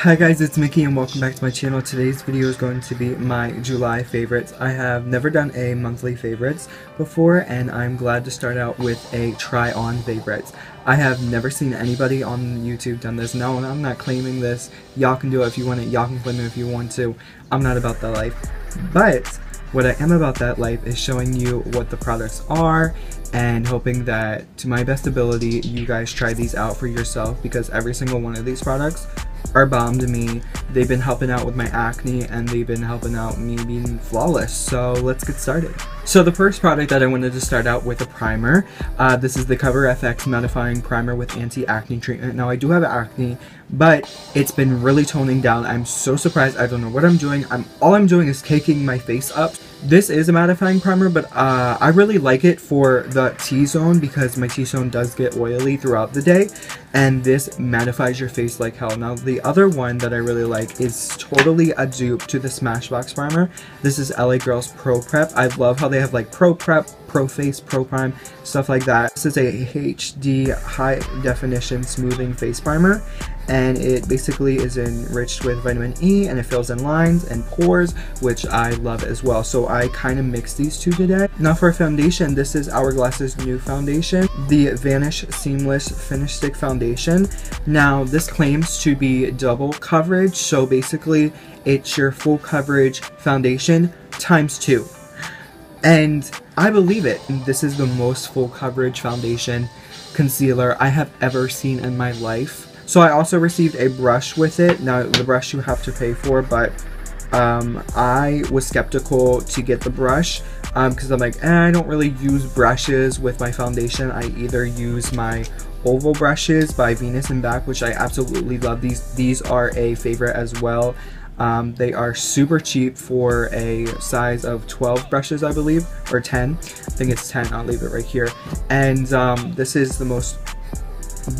Hi guys, it's Mickey and welcome back to my channel. Today's video is going to be my July favorites. I have never done a monthly favorites before, and I'm glad to start out with a try-on favorites. I have never seen anybody on YouTube done this. No, I'm not claiming this. Y'all can do it if you want it. Y'all can claim it if you want to. I'm not about that life. But what I am about that life is showing you what the products are and hoping that, to my best ability, you guys try these out for yourself, because every single one of these products are bomb to me. They've been helping out with my acne and they've been helping out me being flawless. So let's get started. So the first product that I wanted to start out with, a primer. This is the Cover FX Mattifying Primer with Anti-Acne Treatment. Now I do have acne, but it's been really toning down. I'm so surprised. I don't know what I'm doing. All I'm doing is caking my face up. This is a mattifying primer, but I really like it for the T-zone, because my T-zone does get oily throughout the day, and this mattifies your face like hell. Now the other one that I really like is totally a dupe to the Smashbox primer. This is LA Girl's Pro Prep. I love how they have like Pro Prep, Pro Face, Pro Prime, stuff like that. This is a HD high definition smoothing face primer, and it basically is enriched with vitamin E, and it fills in lines and pores, which I love as well. So I kind of mixed these two today. Now for foundation, this is Hourglass's new foundation, the Vanish Seamless Finish Stick Foundation. Now this claims to be double coverage, so basically it's your full coverage foundation ×2. And I believe it. This is the most full coverage foundation concealer I have ever seen in my life. So I also received a brush with it. Now the brush you have to pay for, but I was skeptical to get the brush because I'm like, I don't really use brushes with my foundation. I either use my oval brushes by Venus and Back, which I absolutely love. These are a favorite as well. They are super cheap for a size of 12 brushes, I believe, or 10. I think it's 10. I'll leave it right here. And this is the most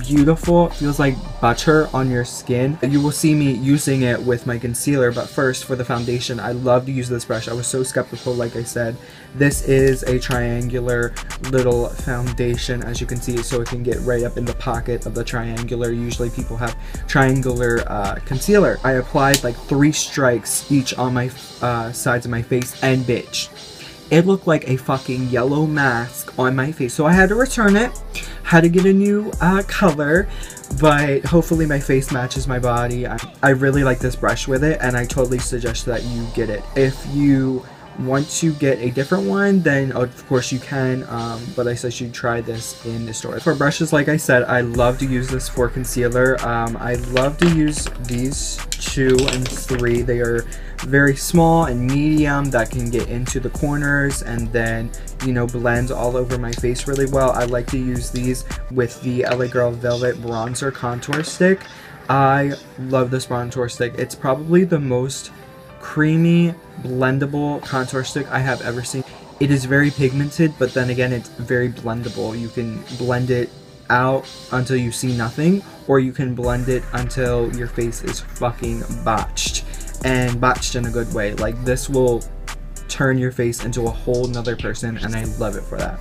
beautiful, feels like butter on your skin. You will see me using it with my concealer, but first for the foundation, I love to use this brush. I was so skeptical, like I said. This is a triangular little foundation, as you can see, so it can get right up in the pocket of the triangular. Usually people have triangular concealer. I applied like 3 strikes each on my sides of my face, and bitch, it looked like a fucking yellow mask on my face. So I had to return it, had to get a new color, but hopefully my face matches my body. I really like this brush with it, and I totally suggest that you get it. If you want to get a different one, then of course you can, but I said you try this in the store. For brushes, like I said, I love to use this for concealer. I love to use these 2 and 3. They are very small and medium that can get into the corners and then, you know, blend all over my face really well. I like to use these with the LA Girl Velvet Bronzer Contour Stick. I love this bronzer stick. It's probably the most creamy, blendable contour stick I have ever seen. It is very pigmented, but then again, it's very blendable. You can blend it out until you see nothing, or you can blend it until your face is fucking botched, and botched in a good way. Like, this will turn your face into a whole nother person, and I love it for that.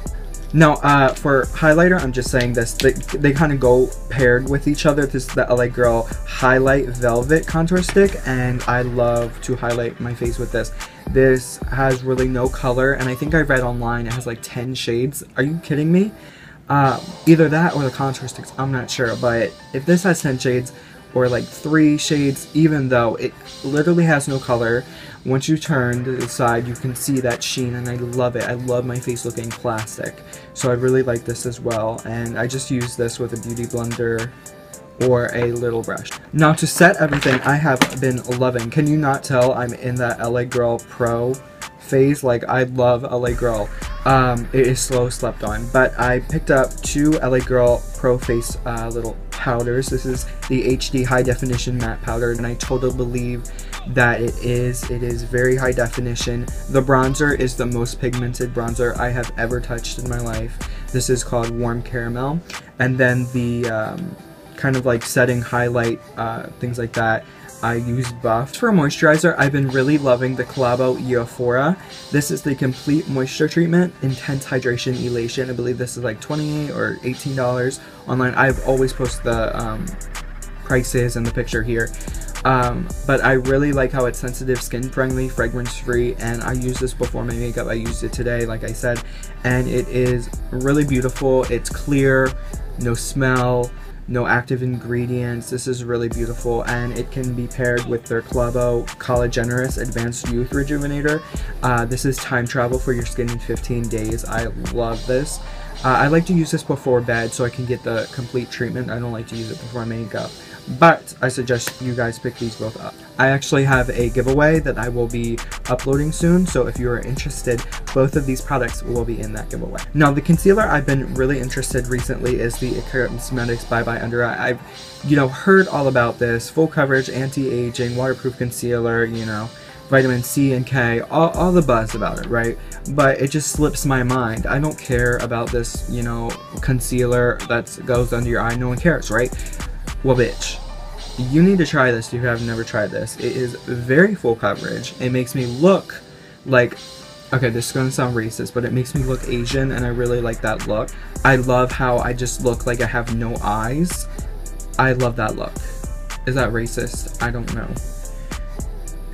Now, for highlighter, I'm just saying this, they kind of go paired with each other. This is the LA Girl Highlight Velvet Contour Stick, and I love to highlight my face with this. This has really no color, and I think I read online it has like 10 shades. Are you kidding me? Either that or the contour sticks, I'm not sure, but if this has 10 shades, or like 3 shades, even though it literally has no color, once you turn to the side, you can see that sheen, and I love it. I love my face looking plastic, so I really like this as well, and I just use this with a beauty blender or a little brush. Now to set everything, I have been loving. Can you not tell I'm in that LA Girl Pro phase? Like, I love LA Girl. It is slow slept on, but I picked up 2 LA Girl Pro Face little powders. This is the HD High Definition Matte Powder, and I totally believe that it is very high definition. The bronzer is the most pigmented bronzer I have ever touched in my life. This is called Warm Caramel. And then the kind of like setting highlight, things like that. I use Buff. For moisturizer, I've been really loving the Qlabo Euphora. This is the Complete Moisture Treatment, Intense Hydration Elation. I believe this is like $28 or $18 online. I've always posted the prices in the picture here. But I really like how it's sensitive, skin friendly, fragrance free, and I used this before my makeup. I used it today, like I said, and it is really beautiful. It's clear, no smell, no active ingredients. This is really beautiful, and it can be paired with their Qlabo Collagenerous Advanced Youth Rejuvenator. This is time travel for your skin in 15 days. I love this. I like to use this before bed so I can get the complete treatment. I don't like to use it before makeup, but I suggest you guys pick these both up. I actually have a giveaway that I will be uploading soon, so if you are interested, both of these products will be in that giveaway. Now, the concealer I've been really interested recently is the It Cosmetics Bye Bye Under Eye. I've, heard all about this, full coverage, anti-aging, waterproof concealer, vitamin C and K, all the buzz about it, right? But it just slips my mind. I don't care about this, concealer that goes under your eye. No one cares, right? Well, bitch, you need to try this if you have never tried this. It is very full coverage. It makes me look like, okay, this is going to sound racist, but it makes me look Asian, and I really like that look. I love how I just look like I have no eyes. I love that look. Is that racist? I don't know.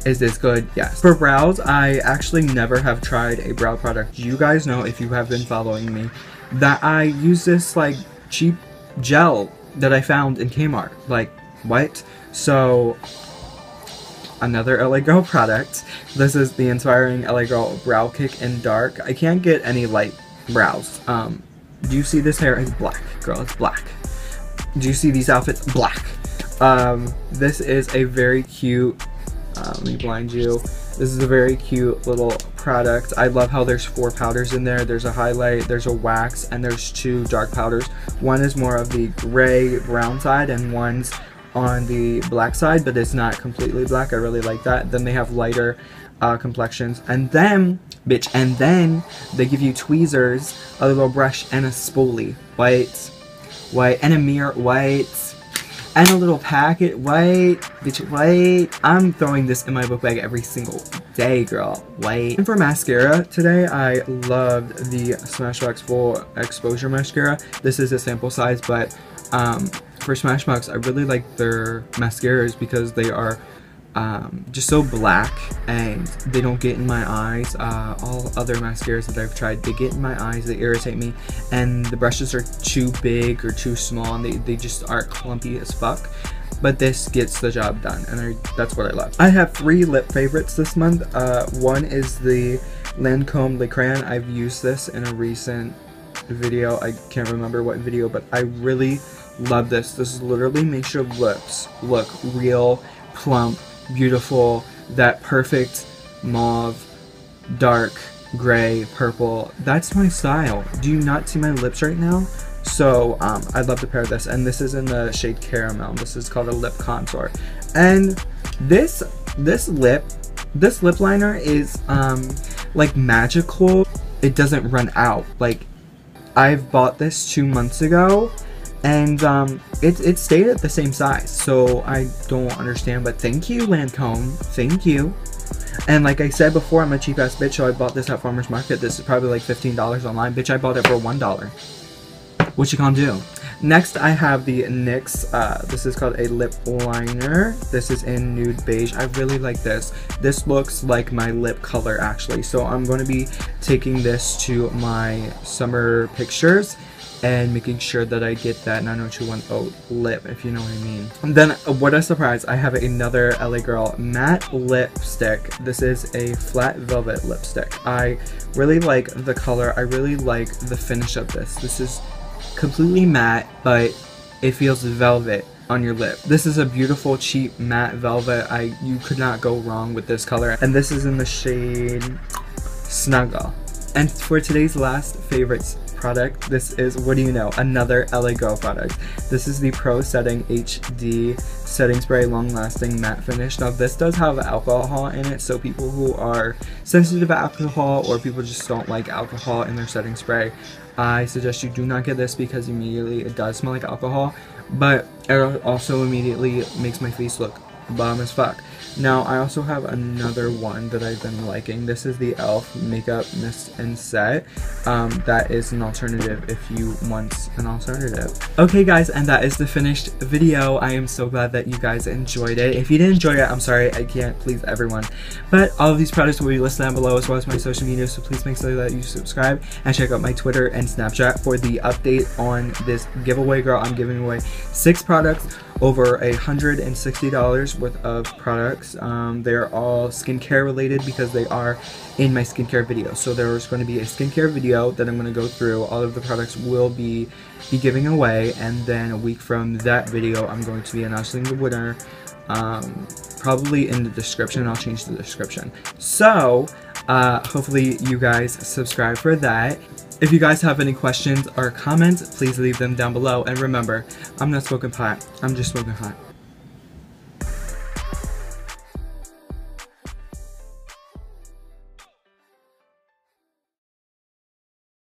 Is this good? Yes. For brows, I actually never have tried a brow product. You guys know, if you have been following me, that I use this, cheap gel that I found in Kmart. Like, what? So, another LA Girl product. This is the Inspiring LA Girl Brow Kick in Dark. I can't get any light brows. Do you see this hair? It's black, girl. It's black. Do you see these outfits? Black. This is a very cute... let me blind you. This is a very cute little product. I love how there's 4 powders in there. There's a highlight, there's a wax, and there's 2 dark powders. One is more of the gray brown side, and one's on the black side, but it's not completely black. I really like that. Then they have lighter complexions, and then, bitch, and then they give you tweezers, a little brush, and a spoolie. White, and a mirror, white. And a little packet, white, bitch, white. I'm throwing this in my book bag every single day, girl, white. And for mascara today, I loved the Smashbox Full Exposure Mascara. This is a sample size, but for Smashbox, I really like their mascaras because they are just so black and they don't get in my eyes. All other mascaras that I've tried, they get in my eyes, they irritate me, and the brushes are too big or too small, and they just are clumpy as fuck. But this gets the job done, and that's what I love. I have 3 lip favorites this month. One is the Lancome Le Crayon. I've used this in a recent video. I can't remember what video, but I really love this. This literally makes your lips look real, plump, beautiful, that perfect mauve, dark, gray, purple. That's my style. Do you not see my lips right now? So I'd love to pair this, and this is in the shade Caramel. This is called a lip contour, and this lip liner is like magical. It doesn't run out. Like, I've bought this 2 months ago, and it stayed at the same size, so I don't understand, but thank you, Lancome, thank you. And like I said before, I'm a cheap ass bitch, so I bought this at Farmer's Market. This is probably like $15 online, bitch. I bought it for $1. What you gonna do? Next, I have the NYX. This is called a lip liner. This is in Nude Beige. I really like this. This looks like my lip color, actually, so I'm going to be taking this to my summer pictures and making sure that I get that 90210 lip, if you know what I mean. And then, what a surprise, I have another LA Girl matte lipstick. This is a flat velvet lipstick. I really like the color. I really like the finish of this. This is completely matte, but it feels velvet on your lip. This is a beautiful, cheap matte velvet. You could not go wrong with this color. And this is in the shade Snuggle. And for today's last favorites product, this is, what do you know, another LA Girl product. This is the Pro Setting HD Setting Spray Long Lasting Matte Finish. Now, this does have alcohol in it, so people who are sensitive to alcohol, or people just don't like alcohol in their setting spray, I suggest you do not get this, because immediately it does smell like alcohol, but it also immediately makes my face look bomb as fuck. Now, I also have another one that I've been liking. This is the e.l.f. Makeup Mist and Set. That is an alternative if you want an alternative. Okay, guys, and that is the finished video. I am so glad that you guys enjoyed it. If you didn't enjoy it, I'm sorry. I can't please everyone. But all of these products will be listed down below, as well as my social media, so please make sure that you subscribe and check out my Twitter and Snapchat for the update on this giveaway, girl. I'm giving away 6 products, over $160 worth of products. They're all skincare related because they are in my skincare video. So there's going to be a skincare video that I'm going to go through. All of the products will be giving away, and then a week from that video, I'm going to be announcing the winner. Probably in the description. I'll change the description. So hopefully you guys subscribe for that. If you guys have any questions or comments, please leave them down below. And remember, I'm not smoking pot. I'm just smoking hot.